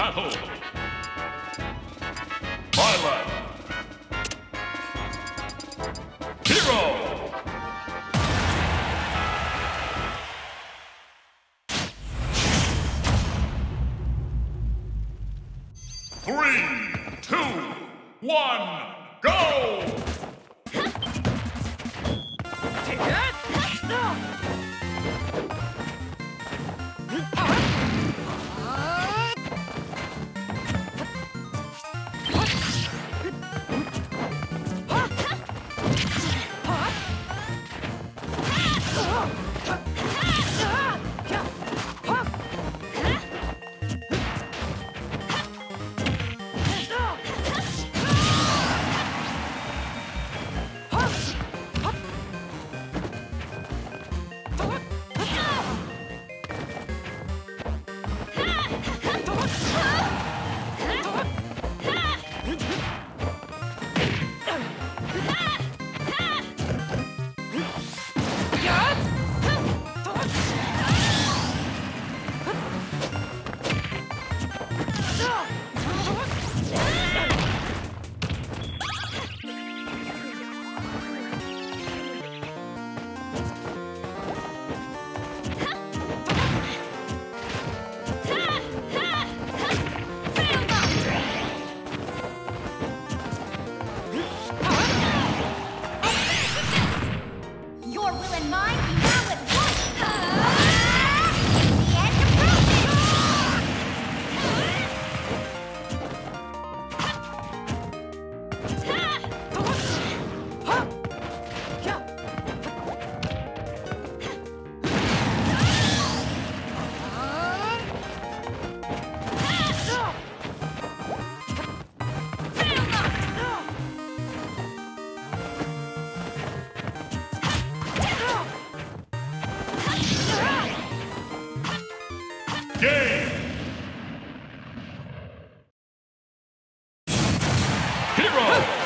battle! Byleth! Hero! Three, two, one, go! Take that! Hero!